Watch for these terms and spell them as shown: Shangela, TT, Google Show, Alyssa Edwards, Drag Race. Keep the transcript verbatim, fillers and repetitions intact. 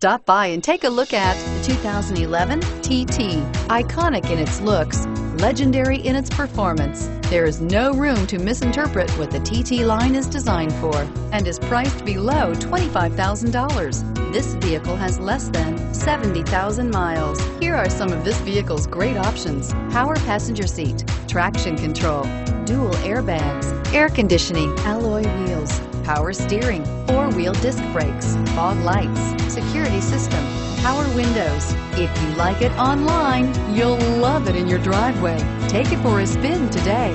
Stop by and take a look at the two thousand eleven T T. Iconic in its looks, legendary in its performance. There is no room to misinterpret what the T T line is designed for and is priced below twenty-five thousand dollars. This vehicle has less than seventy thousand miles. Here are some of this vehicle's great options: power passenger seat, traction control, dual airbags, air conditioning, alloy wheels, power steering, four-wheel disc brakes, fog lights, security system, power windows. If you like it online, you'll love it in your driveway. Take it for a spin today.